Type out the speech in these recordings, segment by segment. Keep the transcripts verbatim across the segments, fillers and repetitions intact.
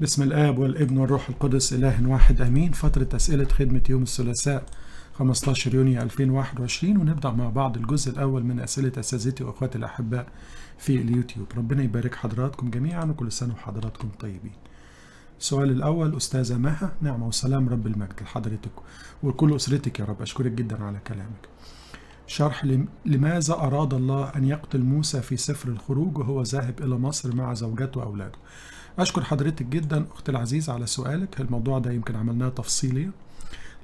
بسم الآب والابن والروح القدس إله واحد آمين. فترة أسئلة خدمة يوم الثلاثاء خمستاشر يونيو ألفين وواحد وعشرين، ونبدأ مع بعض الجزء الأول من أسئلة أساتذتي وأخواتي الأحباء في اليوتيوب. ربنا يبارك حضراتكم جميعا وكل سنة وحضراتكم طيبين. السؤال الأول: أستاذة مها، نعمة وسلام رب المجد لحضرتك وكل أسرتك يا رب، أشكرك جدا على كلامك. شرح: لماذا أراد الله أن يقتل موسى في سفر الخروج وهو ذاهب إلى مصر مع زوجته وأولاده؟ أشكر حضرتك جدا أختي العزيزة على سؤالك. الموضوع ده يمكن عملناه تفصيلية.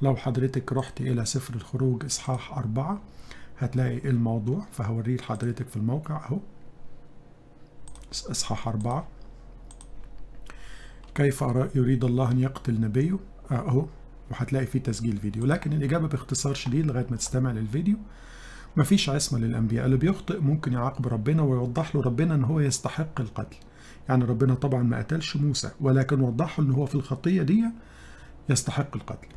لو حضرتك رحت إلى سفر الخروج إصحاح أربعة هتلاقي الموضوع، فهوريه لحضرتك في الموقع أهو. إصحاح أربعة، كيف يريد الله أن يقتل نبيه أهو، وهتلاقي فيه تسجيل فيديو. لكن الإجابة باختصار شديد لغاية ما تستمع للفيديو. مفيش عصمة للأنبياء، اللي بيخطئ ممكن يعاقب ربنا ويوضح له ربنا أن هو يستحق القتل. يعني ربنا طبعا ما قتلش موسى، ولكن وضح له ان هو في الخطيه دي يستحق القتل.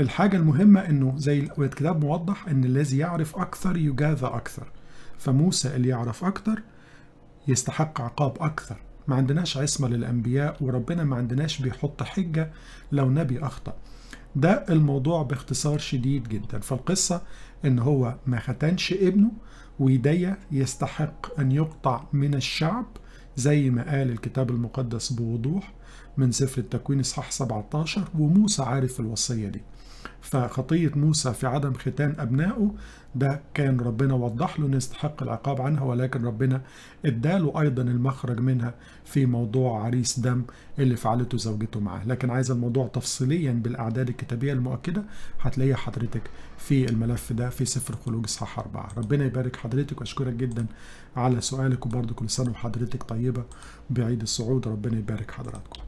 الحاجه المهمه انه زي الكتاب موضح ان الذي يعرف اكثر يجازى اكثر، فموسى اللي يعرف اكثر يستحق عقاب اكثر. ما عندناش عصمه للانبياء، وربنا ما عندناش بيحط حجه لو نبي اخطا. ده الموضوع باختصار شديد جدا. فالقصه ان هو ما ختنش ابنه، وإيديا يستحق ان يقطع من الشعب زي ما قال الكتاب المقدس بوضوح من سفر التكوين اصحاح سبعتاشر، وموسى عارف الوصيه دي. فخطيه موسى في عدم ختان ابنائه ده كان ربنا وضح له انه يستحق العقاب عنها، ولكن ربنا اداله ايضا المخرج منها في موضوع عريس دم اللي فعلته زوجته معاه. لكن عايز الموضوع تفصيليا بالاعداد الكتابيه المؤكده هتلاقيها حضرتك في الملف ده في سفر خروج اصحاح أربعة. ربنا يبارك حضرتك واشكرك جدا على سؤالك، وبرضه كل سنه وحضرتك طيبه بعيد الصعود. ربنا يبارك حضراتكم.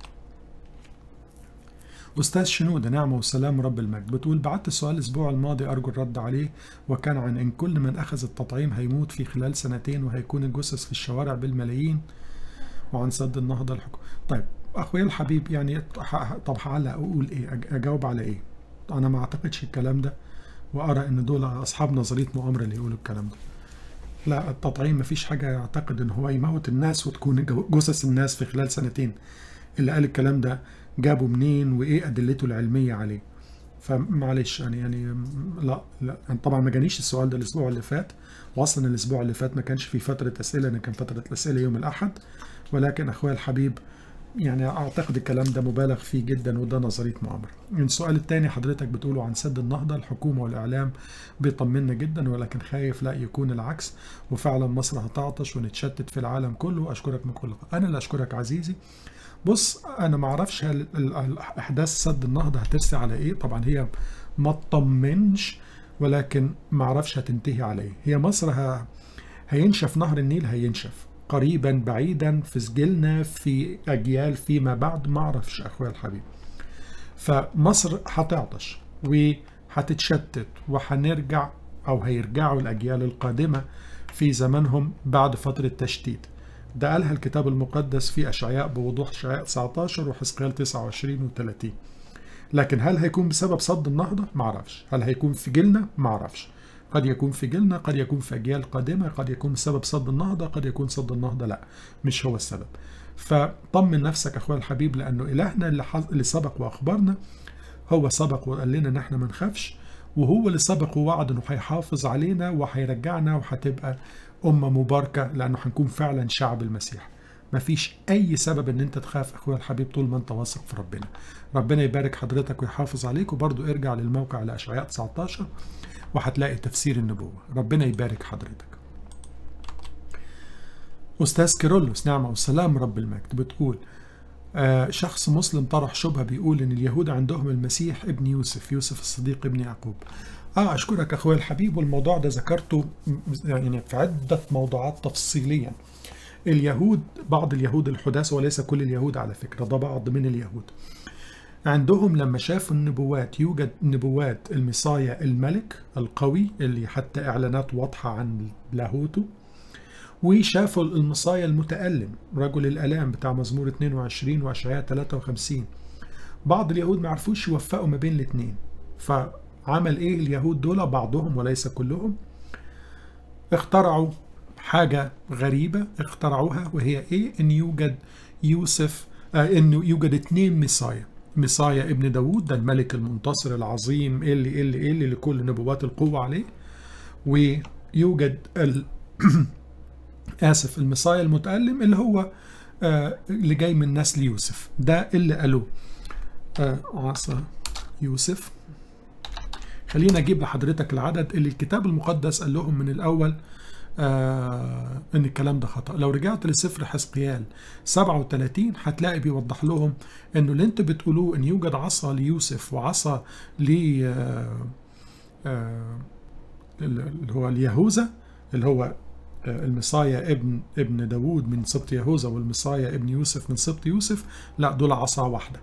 أستاذ شنودة، نعمة وسلام رب المجد، بتقول: بعت السؤال الأسبوع الماضي أرجو الرد عليه، وكان عن إن كل من أخذ التطعيم هيموت في خلال سنتين وهيكون الجثث في الشوارع بالملايين، وعن سد النهضة الحكم. طيب أخويا الحبيب، يعني طب هعلق أقول إيه؟ أجاوب على إيه؟ أنا ما أعتقدش الكلام ده، وأرى إن دول أصحاب نظرية مؤامرة اللي يقولوا الكلام ده. لا، التطعيم مفيش حاجة يعتقد إن هو يموت الناس وتكون جثث الناس في خلال سنتين. اللي قال الكلام ده جابه منين وايه ادلته العلميه عليه؟ فمعلش يعني يعني لا لا يعني طبعا ما جانيش السؤال ده الاسبوع اللي فات، واصلا الاسبوع اللي فات ما كانش في فتره اسئله، انا كان فتره الاسئله يوم الاحد. ولكن اخويا الحبيب يعني اعتقد الكلام ده مبالغ فيه جدا، وده نظريه مؤامره. السؤال الثاني حضرتك بتقوله عن سد النهضه، الحكومه والاعلام بيطمنا جدا، ولكن خايف لا يكون العكس وفعلا مصر هتعطش ونتشتت في العالم كله. اشكرك من كل قلب. انا اللي اشكرك عزيزي. بص، انا ما اعرفش احداث سد النهضه هترسي على ايه، طبعا هي ما تطمنش، ولكن ما اعرفش هتنتهي على ايه. هي مصر ه... هينشف نهر النيل، هينشف قريبا بعيدا في سجلنا في اجيال فيما بعد، ما اعرفش اخويا الحبيب. فمصر هتعطش وهتتشتت، وهنرجع او هيرجعوا الاجيال القادمه في زمنهم بعد فتره تشتيت. ده قالها الكتاب المقدس في أشعياء بوضوح، أشعياء تسعتاشر وحزقيال تسعة وعشرين وتلاتين. لكن هل هيكون بسبب سد النهضة؟ معرفش. هل هيكون في جيلنا؟ معرفش. قد يكون في جيلنا، قد يكون في أجيال قادمة، قد يكون بسبب سد النهضة، قد يكون سد النهضة لا مش هو السبب. فطمن نفسك أخويا الحبيب، لأنه إلهنا اللي, اللي سبق وأخبرنا، هو سبق وقال لنا إن إحنا ما نخافش، وهو اللي سبق ووعد إنه هيحافظ علينا وهيرجعنا، وهتبقى أمة مباركة لأنه هنكون فعلا شعب المسيح. مفيش أي سبب إن أنت تخاف أخويا الحبيب طول ما أنت واثق في ربنا. ربنا يبارك حضرتك ويحافظ عليك، وبرضه ارجع للموقع لأشعياء تسعتاشر وهتلاقي تفسير النبوة. ربنا يبارك حضرتك. أستاذ كيرولوس، نعمة وسلام رب المجد، بتقول: آه شخص مسلم طرح شبهة بيقول إن اليهود عندهم المسيح ابن يوسف، يوسف الصديق ابن يعقوب. اه اشكرك اخويا الحبيب، والموضوع ده ذكرته يعني في عده موضوعات تفصيليا. اليهود، بعض اليهود الحداث، وليس كل اليهود على فكره، ده بعض من اليهود عندهم لما شافوا النبوات، يوجد نبوات المصايا الملك القوي اللي حتى اعلانات واضحه عن لاهوته، وشافوا المصايا المتالم رجل الالام بتاع مزمور اتنين وعشرين واشعياء تلاتة وخمسين. بعض اليهود ما عرفوش يوفقوا ما بين الاثنين، ف عمل ايه اليهود دول؟ بعضهم وليس كلهم اخترعوا حاجة غريبة، اخترعوها وهي ايه؟ ان يوجد يوسف انه يوجد اثنين مسايا، مسايا ابن داوود ده الملك المنتصر العظيم اللي اللي اللي لكل نبوات القوة عليه، ويوجد ال... آسف المسايا المتألم اللي هو آه اللي جاي من نسل يوسف، ده اللي قالوه آه عصا يوسف. خلينا اجيب لحضرتك العدد اللي الكتاب المقدس قال لهم من الاول آه ان الكلام ده خطأ. لو رجعت لسفر حزقيال سبعة وثلاثين هتلاقي بيوضح لهم انه اللي انت بتقولوه ان يوجد عصا ليوسف وعصا لي آه آه اللي هو ليهوذا اللي هو المصايا ابن ابن داوود من سبط يهوذا والمصايا ابن يوسف من سبط يوسف، لا دول عصا واحده،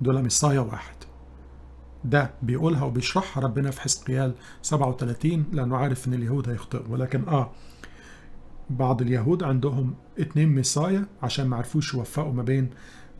دول مصايا واحد. ده بيقولها وبيشرحها ربنا في حزقيال سبعة وثلاثين لانه عارف ان اليهود هيخطئوا، ولكن اه بعض اليهود عندهم اتنين مصايا عشان ما عرفوش يوفقوا ما بين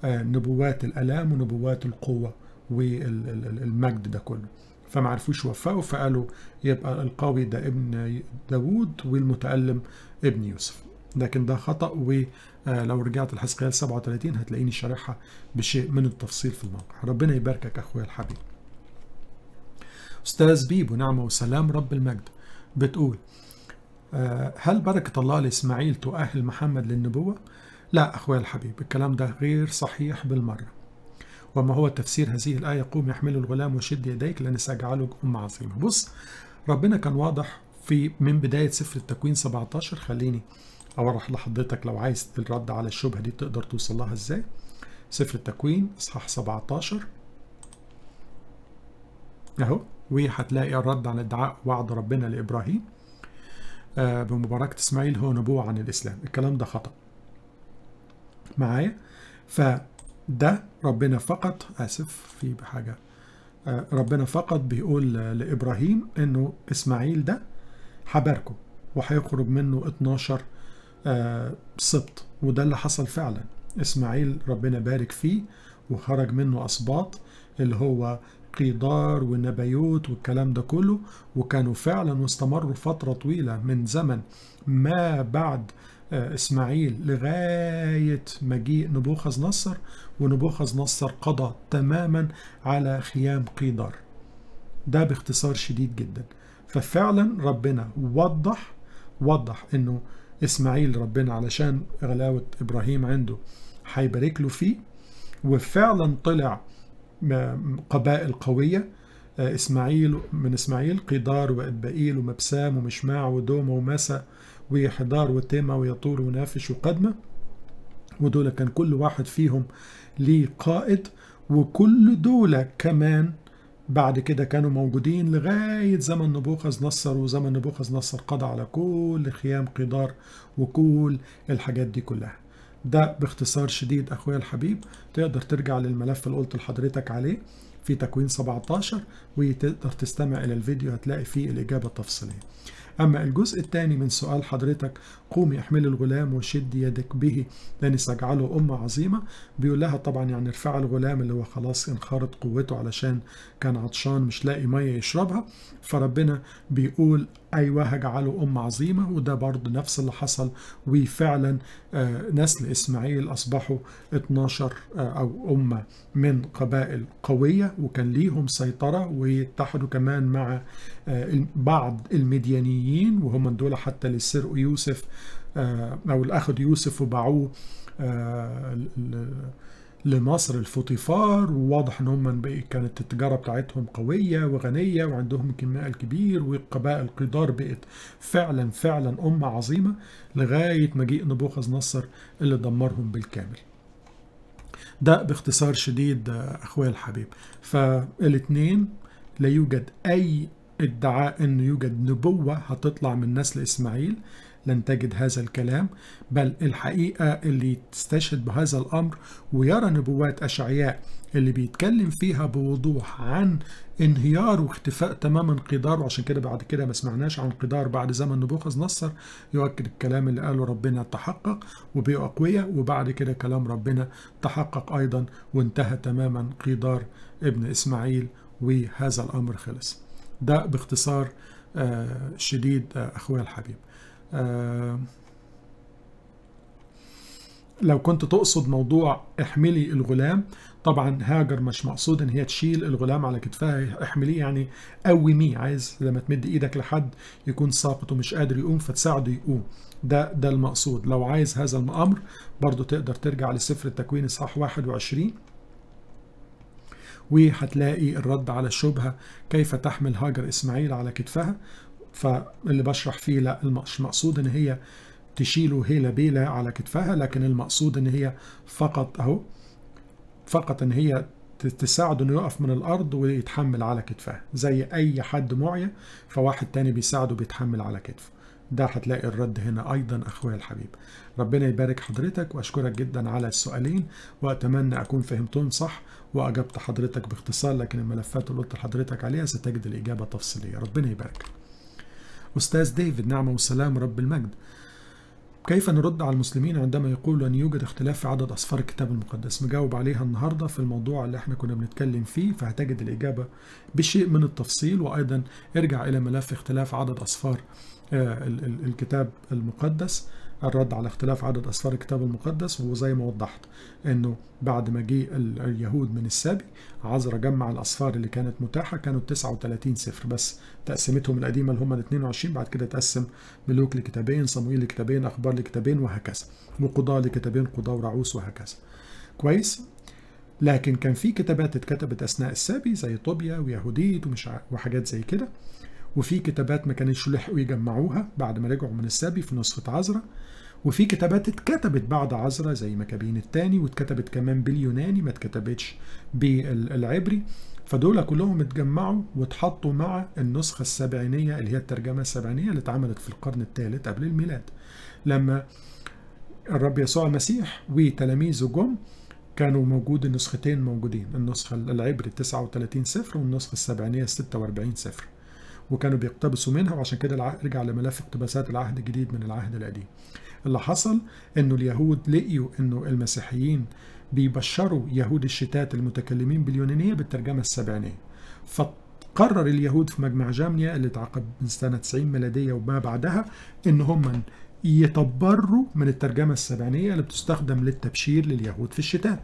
آه نبوات الالام ونبوات القوه والمجد ده كله، فما عرفوش يوفقوا فقالوا يبقى القوي ده ابن داوود والمتألم ابن يوسف، لكن ده خطأ. ولو رجعت لحزقيال سبعة وثلاثين هتلاقيني شارحها بشيء من التفصيل في الموقع. ربنا يباركك اخويا الحبيب. استاذ بيبو نعمه وسلام رب المجد بتقول هل بركه الله لاسماعيل تؤهل محمد للنبوه؟ لا اخويا الحبيب، الكلام ده غير صحيح بالمره. وما هو تفسير هذه الآية قوم يحملوا الغلام وشد يديك لأن سأجعلك أم عظيمة؟ بص ربنا كان واضح في من بداية سفر التكوين سبعة عشر. خليني أورح لحضرتك لو عايز الرد على الشبهة دي تقدر توصل لها إزاي. سفر التكوين إصحاح سبعة عشر أهو، وهتلاقي الرد على ادعاء وعد ربنا لإبراهيم آه بمباركة إسماعيل هو نبوة عن الإسلام. الكلام ده خطأ معايا. ف ده ربنا فقط اسف في بحاجه ربنا فقط بيقول لابراهيم انه اسماعيل ده هباركه وهيخرج منه اثناشر سبط، وده اللي حصل فعلا. اسماعيل ربنا بارك فيه وخرج منه اسباط اللي هو قيدار ونبيوت والكلام ده كله، وكانوا فعلا واستمروا فتره طويله من زمن ما بعد إسماعيل لغاية مجيء نبوخذ نصر، ونبوخذ نصر قضى تماما على خيام قيدار. ده باختصار شديد جدا. ففعلا ربنا وضح وضح انه إسماعيل ربنا علشان غلاوة إبراهيم عنده هيبارك له فيه، وفعلا طلع قبائل قوية إسماعيل من إسماعيل قيدار وإدبائيل ومبسام ومشماع ودومة ومسا وحدار وتيمة ويطور ونافش وقدمة، ودول كان كل واحد فيهم ليه قائد، وكل دول كمان بعد كده كانوا موجودين لغاية زمن نبوخذ نصر، وزمن نبوخذ نصر قضى على كل خيام قيدار وكل الحاجات دي كلها. ده باختصار شديد أخويا الحبيب. تقدر ترجع للملف اللي قلت لحضرتك عليه في تكوين سبعة عشر وتقدر تستمع إلى الفيديو هتلاقي فيه الإجابة التفصيلية. أما الجزء الثاني من سؤال حضرتك قومي احملي الغلام وشد يدك به لأني سأجعله أمة عظيمة، بيقول لها طبعا يعني ارفع الغلام اللي هو خلاص انخرط قوته علشان كان عطشان مش لاقي مية يشربها، فربنا بيقول أيوه هجعله أمة عظيمة، وده برضه نفس اللي حصل. وفعلا آه نسل إسماعيل أصبحوا اثناشر آه أو أمة من قبائل قوية وكان ليهم سيطرة، واتحدوا كمان مع آه بعض المديانيين وهم دول حتى اللي سرقوا يوسف او اللي اخذوا يوسف وباعوه لمصر لفوطيفار، وواضح ان هم كانت التجاره بتاعتهم قويه وغنيه وعندهم كماء الكبير، وقبائل قيدار بقت فعلا فعلا امه عظيمه لغايه مجيء نبوخذ نصر اللي دمرهم بالكامل. ده باختصار شديد اخويا الحبيب. فالاثنين لا يوجد اي ادعاء انه يوجد نبوة هتطلع من نسل اسماعيل، لن تجد هذا الكلام. بل الحقيقة اللي تستشهد بهذا الامر ويرى نبوات اشعياء اللي بيتكلم فيها بوضوح عن انهيار واختفاء تماما قيدار، وعشان كده بعد كده ما سمعناش عن قيدار بعد زمن نبوخذ نصر، يؤكد الكلام اللي قاله ربنا تحقق وبقوا اقوياء، وبعد كده كلام ربنا تحقق ايضا وانتهى تماما قيدار ابن اسماعيل وهذا الامر خلص. ده باختصار آه شديد آه أخويا الحبيب. آه لو كنت تقصد موضوع احملي الغلام، طبعا هاجر مش مقصود ان هي تشيل الغلام على كتفها، احمليه يعني قوميه، عايز لما تمد ايدك لحد يكون ساقط ومش قادر يقوم فتساعده يقوم، ده ده المقصود. لو عايز هذا الامر برضو تقدر ترجع لسفر التكوين اصحاح واحد وعشرين وهتلاقي الرد على الشبهه كيف تحمل هاجر اسماعيل على كتفها. فاللي بشرح فيه لا، مش مقصود ان هي تشيله هيلا بيلا على كتفها، لكن المقصود ان هي فقط اهو فقط ان هي تساعده انه يقف من الارض ويتحمل على كتفها زي اي حد معيا، فواحد تاني بيساعده بيتحمل على كتفه. ده هتلاقي الرد هنا ايضا اخويا الحبيب. ربنا يبارك حضرتك واشكرك جدا على السؤالين، واتمنى اكون فهمتهم صح واجبت حضرتك باختصار، لكن الملفات اللي قلت لحضرتك عليها ستجد الاجابه تفصيليه. ربنا يبارك. استاذ دايفيد، نعمه والسلام رب المجد. كيف نرد على المسلمين عندما يقولوا أن يوجد اختلاف في عدد أسفار الكتاب المقدس؟ مجاوب عليها النهاردة في الموضوع اللي احنا كنا بنتكلم فيه، فهتجد الإجابة بشيء من التفصيل، وأيضا ارجع إلى ملف اختلاف عدد أسفار الكتاب المقدس، الرد على اختلاف عدد أسفار الكتاب المقدس. وزي ما وضحت أنه بعد ما جه اليهود من السبي، عزرا جمع الأسفار اللي كانت متاحة، كانوا تسعة وثلاثين سفر، بس تقسيمتهم القديمة اللي هم ال اثنين وعشرين، بعد كده تقسم ملوك لكتابين، صموئيل لكتابين، أخبار لكتابين، وهكذا، وقضاء لكتابين، قضاء ورعوس وهكذا. كويس؟ لكن كان في كتابات اتكتبت أثناء السبي زي طوبيا ويهوديت ومش ع... وحاجات زي كده، وفي كتابات ما كانتش لحقوا يجمعوها بعد ما رجعوا من السبي في نسخة عزرا، وفي كتابات اتكتبت بعد عزرا زي مكابين الثاني، واتكتبت كمان باليوناني ما اتكتبتش بالعبري، فدول كلهم اتجمعوا واتحطوا مع النسخة السبعينية اللي هي الترجمة السبعينية اللي اتعملت في القرن الثالث قبل الميلاد، لما الرب يسوع المسيح وتلاميذه جم كانوا موجود النسختين موجودين، النسخة العبري تسعة وثلاثين سفر والنسخة السبعينية ستة وأربعين سفر، وكانوا بيقتبسوا منها، وعشان كده رجع لملف اقتباسات العهد الجديد من العهد القديم. اللي حصل انه اليهود لقيوا انه المسيحيين بيبشروا يهود الشتات المتكلمين باليونانيه بالترجمه السبعينيه، فقرر اليهود في مجمع جامنيا اللي اتعقد من سنه تسعين ميلاديه وما بعدها ان هم يتبروا من الترجمه السبعينيه اللي بتستخدم للتبشير لليهود في الشتات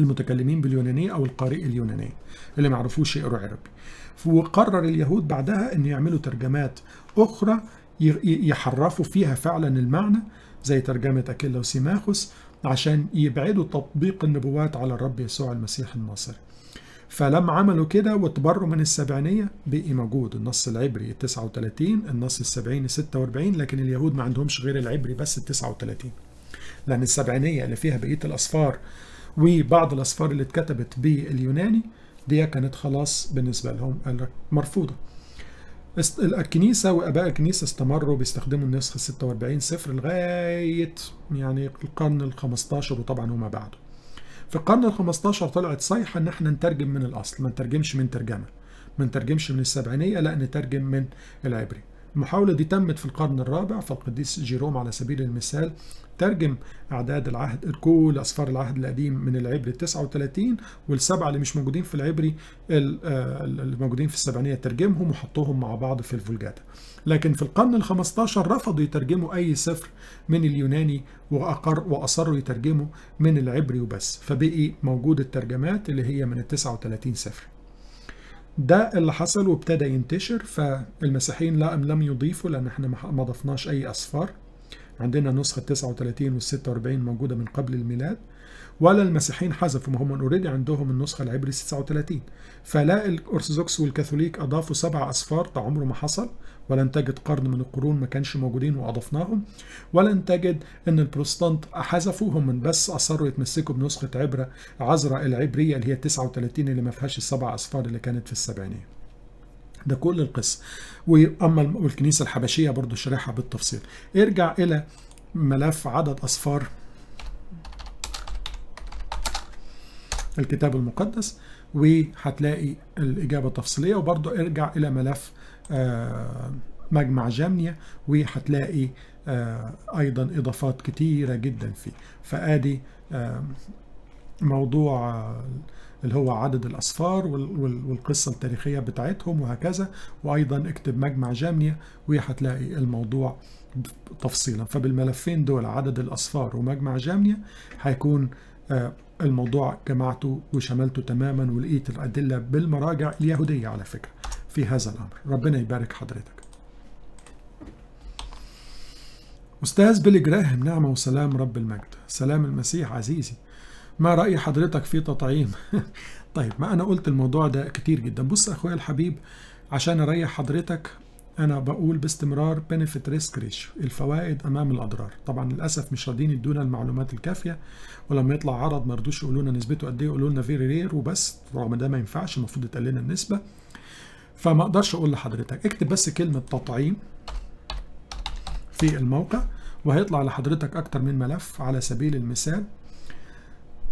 المتكلمين باليونانيه او القارئ اليونانيه اللي ما يعرفوش يقروا عربي. وقرر اليهود بعدها ان يعملوا ترجمات اخرى يحرفوا فيها فعلا المعنى زي ترجمه اكيلا وسيماخوس عشان يبعدوا تطبيق النبوات على الرب يسوع المسيح الناصري. فلما عملوا كده وتبروا من السبعينيه بقي موجود النص العبري تسعة وثلاثين، النص السبعيني ستة وأربعين، لكن اليهود ما عندهمش غير العبري بس تسعة وثلاثين، لان السبعينيه اللي فيها بقيه الاسفار وبعض الأسفار اللي اتكتبت باليوناني دي كانت خلاص بالنسبة لهم مرفوضة. الكنيسة وآباء الكنيسة استمروا بيستخدموا النسخة ستة وأربعين سفر لغاية يعني القرن الخمستاشر وطبعا وما بعده. في القرن الخمستاشر طلعت صيحة ان احنا نترجم من الأصل، ما نترجمش من ترجمة، ما نترجمش من السبعينية، لا نترجم من العبري. المحاولة دي تمت في القرن الرابع، فالقديس جيروم على سبيل المثال ترجم أعداد العهد كل أسفار العهد القديم من العبري تسعة وثلاثين، والسبعة اللي مش موجودين في العبري اللي موجودين في السبعينية ترجمهم وحطوهم مع بعض في الفولجاتا. لكن في القرن الخمستاشر رفضوا يترجموا أي سفر من اليوناني وأقر وأصروا يترجموا من العبري وبس، فبقي موجود الترجمات اللي هي من التسعة وثلاثين سفر. ده اللي حصل وابتدى ينتشر، فالمسيحيين لا لم يضيفوا لأن احنا ما ضفناش أي أسفار، عندنا نسخة تسعة وثلاثين والستة وأربعين موجودة من قبل الميلاد، ولا المسيحيين حذفوا، ما هم اوريدي عندهم النسخة العبري تسعة وثلاثين، فلا الأرثوذكس والكاثوليك أضافوا سبع أسفار، ده عمره ما حصل، ولن تجد قرن من القرون ما كانش موجودين وأضفناهم، ولن تجد أن البروتستانت حذفوهم، من بس أصروا يتمسكوا بنسخة عبرة عذراء العبرية اللي هي تسعة وثلاثين اللي ما فيهاش السبع أسفار اللي كانت في السبعينية. ده كل القصة. وأما الكنيسة الحبشية برضو شرحها بالتفصيل. ارجع إلى ملف عدد أسفار الكتاب المقدس وهتلاقي الإجابة تفصيلية، وبرضو ارجع إلى ملف مجمع جامنيا وهتلاقي أيضا إضافات كتيرة جدا فيه. فآدي موضوع اللي هو عدد الأسفار والقصة التاريخية بتاعتهم وهكذا، وأيضا اكتب مجمع جامنيا وهتلاقي الموضوع تفصيلا. فبالملفين دول عدد الاصفار ومجمع جامنيا هيكون الموضوع جمعته وشملته تماما، ولقيت الادله بالمراجع اليهوديه على فكره في هذا الامر. ربنا يبارك حضرتك. استاذ بيل جراهام، نعمه وسلام رب المجد. سلام المسيح عزيزي، ما راي حضرتك في تطعيم؟ طيب، ما انا قلت الموضوع ده كتير جدا. بص اخويا الحبيب، عشان اريح حضرتك انا بقول باستمرار بنفيت ريسك ريشيو، الفوائد امام الاضرار. طبعا للاسف مش راضيين يدونا المعلومات الكافيه، ولما يطلع عرض ما رضوش يقولوا لنا نسبته قد ايه، يقولوا لنا فيري رير وبس. رغم ده ما ينفعش، المفروض يتقال لنا النسبه. فما اقدرش اقول لحضرتك اكتب بس كلمه تطعيم في الموقع وهيطلع لحضرتك اكتر من ملف. على سبيل المثال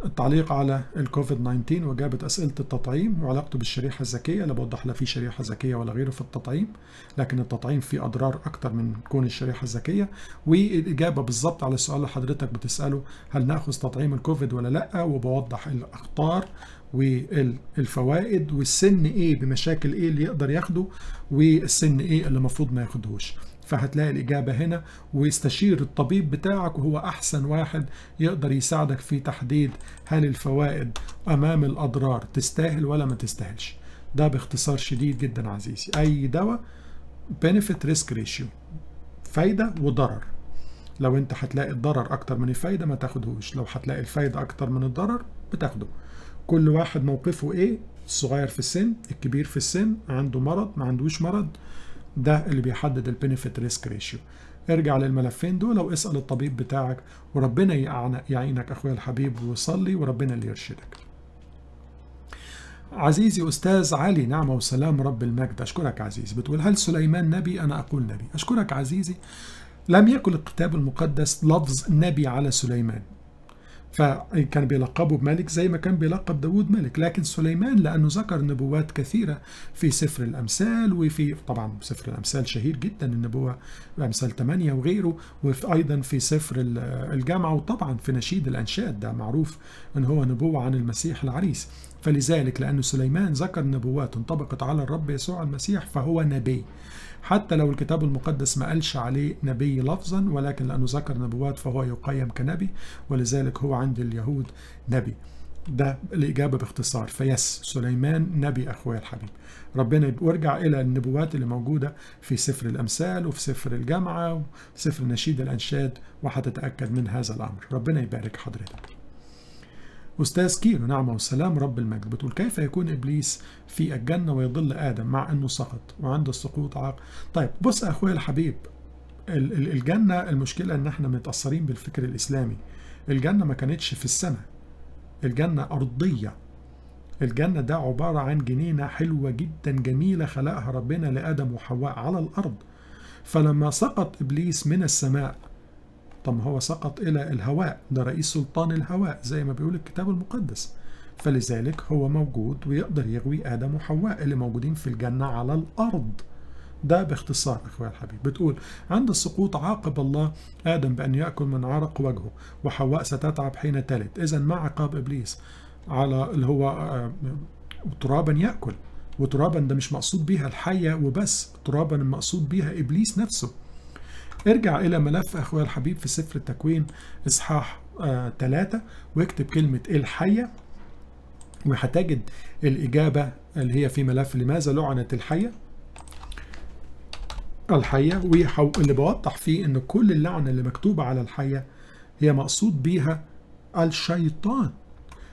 التعليق على الكوفيد تسعة عشر وجابت أسئلة التطعيم وعلاقته بالشريحة الذكية. لا بوضح لا في شريحة ذكية ولا غيره في التطعيم، لكن التطعيم فيه أضرار أكتر من كون الشريحة الذكية. والإجابة بالظبط على السؤال اللي حضرتك بتسأله، هل نأخذ تطعيم الكوفيد ولا لأ، وبوضح الأخطار والفوائد والسن إيه بمشاكل إيه اللي يقدر ياخده والسن إيه اللي المفروض ما ياخدهوش. فهتلاقي الإجابة هنا، ويستشير الطبيب بتاعك وهو أحسن واحد يقدر يساعدك في تحديد هل الفوائد أمام الأضرار تستاهل ولا ما تستاهلش. ده باختصار شديد جدا عزيزي. أي دواء benefit risk ratio، فايدة وضرر. لو أنت هتلاقي الضرر أكتر من الفايدة ما تاخدهوش، لو هتلاقي الفايدة أكتر من الضرر بتاخده. كل واحد موقفه إيه، الصغير في السن، الكبير في السن، عنده مرض، ما عندوش مرض، ده اللي بيحدد البنفيت ريسك ريشيو. ارجع للملفين دول واسال الطبيب بتاعك، وربنا يعينك اخويا الحبيب، وصلي وربنا اللي يرشدك. عزيزي استاذ علي، نعمه وسلام رب المجد، اشكرك عزيزي. بتقول هل سليمان نبي؟ انا اقول نبي. اشكرك عزيزي. لم يكن الكتاب المقدس لفظ نبي على سليمان، فكان بيلقبه بملك زي ما كان بيلقب داود ملك، لكن سليمان لأنه ذكر نبوات كثيرة في سفر الأمثال، وفي طبعا سفر الأمثال شهير جدا النبوة، الأمثال ثمانية وغيره، وأيضا في سفر الجامعة، وطبعا في نشيد الأنشاد ده معروف أن هو نبوة عن المسيح العريس. فلذلك لأن سليمان ذكر نبوات انطبقت على الرب يسوع المسيح فهو نبي، حتى لو الكتاب المقدس ما قالش عليه نبي لفظا، ولكن لأنه ذكر نبوات فهو يقيم كنبي، ولذلك هو عند اليهود نبي. ده الإجابة باختصار. فيس سليمان نبي أخويا الحبيب، ربنا. وارجع إلى النبوات اللي موجودة في سفر الأمثال وفي سفر الجامعة وسفر نشيد الأنشاد وهتتأكد من هذا الأمر. ربنا يبارك حضرتك. أستاذ كيرو، نعمة والسلام رب المجد، بتقول كيف يكون إبليس في الجنة ويضل آدم مع أنه سقط وعند السقوط عاق؟ طيب بص أخويا الحبيب، الجنة المشكلة أن احنا متأثرين بالفكر الإسلامي. الجنة ما كانتش في السماء، الجنة أرضية. الجنة ده عبارة عن جنينة حلوة جدا جميلة خلقها ربنا لآدم وحواء على الأرض. فلما سقط إبليس من السماء، طب هو سقط إلى الهواء، ده رئيس سلطان الهواء زي ما بيقول الكتاب المقدس، فلذلك هو موجود ويقدر يغوي آدم وحواء اللي موجودين في الجنة على الأرض. ده باختصار أخويا الحبيب. بتقول عند السقوط عاقب الله آدم بأن يأكل من عرق وجهه، وحواء ستتعب حين تلد. إذا ما عقاب إبليس على اللي هو ترابا يأكل، وترابا ده مش مقصود بيها الحية وبس، ترابا المقصود بيها إبليس نفسه. ارجع إلى ملف أخويا الحبيب في سفر التكوين إصحاح ثلاثة آه واكتب كلمة الحية، وهتجد الإجابة اللي هي في ملف لماذا لعنت الحية؟ الحية، واللي بوضح فيه إن كل اللعنة اللي مكتوبة على الحية هي مقصود بيها الشيطان.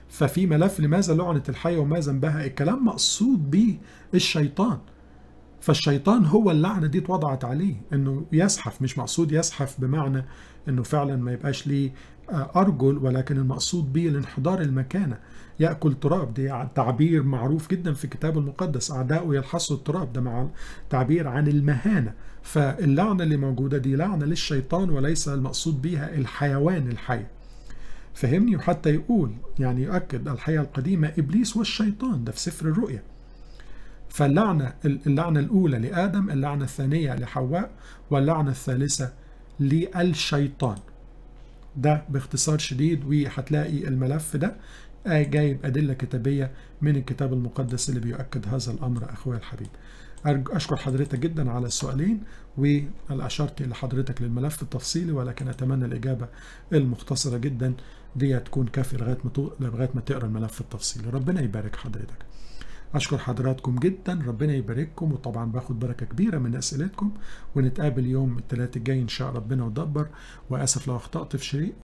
ففي ملف لماذا لعنت الحية وما ذنبها، الكلام مقصود بيه الشيطان. فالشيطان هو اللعنة دي اتوضعت عليه، انه يزحف. مش مقصود يزحف بمعنى انه فعلا ما يبقاش ليه ارجل، ولكن المقصود بيه الانحدار، المكانة، يأكل تراب. دي تعبير معروف جدا في الكتاب المقدس، اعداؤه يلحسوا التراب، ده مع تعبير عن المهانة. فاللعنة اللي موجودة دي لعنة للشيطان وليس المقصود بيها الحيوان الحي، فهمني. وحتى يقول يعني يؤكد الحية القديمة ابليس والشيطان، ده في سفر الرؤيا. فاللعنة اللعنة الأولى لآدم، اللعنة الثانية لحواء، واللعنة الثالثة للشيطان. ده باختصار شديد، وهتلاقي الملف ده جايب أدلة كتابية من الكتاب المقدس اللي بيؤكد هذا الأمر أخويا الحبيب. أشكر حضرتك جدا على السؤالين، وأشرت لحضرتك للملف التفصيلي، ولكن أتمنى الإجابة المختصرة جدا دي تكون كافية لغاية ما لغاية ما تقرأ الملف التفصيلي. ربنا يبارك حضرتك. أشكر حضراتكم جدا، ربنا يبارككم، وطبعا باخد بركة كبيرة من أسئلتكم، ونتقابل يوم الثلاثاء الجاي إن شاء ربنا ودبر. وأسف لو أخطأت في شيء.